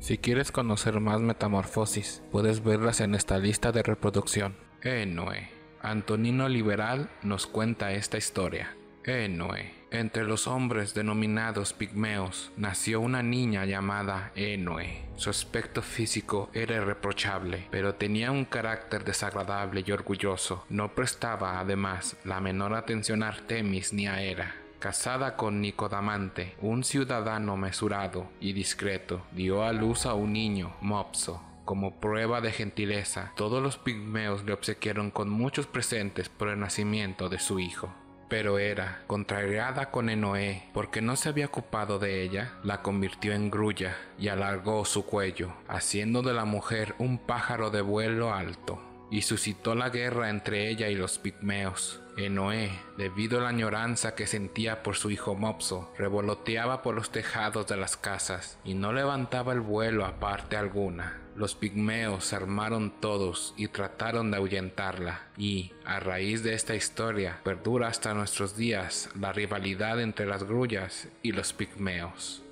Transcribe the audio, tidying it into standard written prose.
Si quieres conocer más metamorfosis, puedes verlas en esta lista de reproducción. Énoe. Antonino Liberal nos cuenta esta historia. Énoe. Entre los hombres denominados pigmeos, nació una niña llamada Énoe. Su aspecto físico era irreprochable, pero tenía un carácter desagradable y orgulloso. No prestaba, además, la menor atención a Artemis ni a Hera. Casada con Nicodamante, un ciudadano mesurado y discreto, dio a luz a un niño, Mopso. Como prueba de gentileza, todos los pigmeos le obsequiaron con muchos presentes por el nacimiento de su hijo. Pero Hera, contrariada con Énoe porque no se había ocupado de ella, la convirtió en grulla y alargó su cuello, haciendo de la mujer un pájaro de vuelo alto, y suscitó la guerra entre ella y los pigmeos. Énoe, debido a la añoranza que sentía por su hijo Mopso, revoloteaba por los tejados de las casas y no levantaba el vuelo a parte alguna. Los pigmeos se armaron todos y trataron de ahuyentarla, y, a raíz de esta historia, perdura hasta nuestros días la rivalidad entre las grullas y los pigmeos.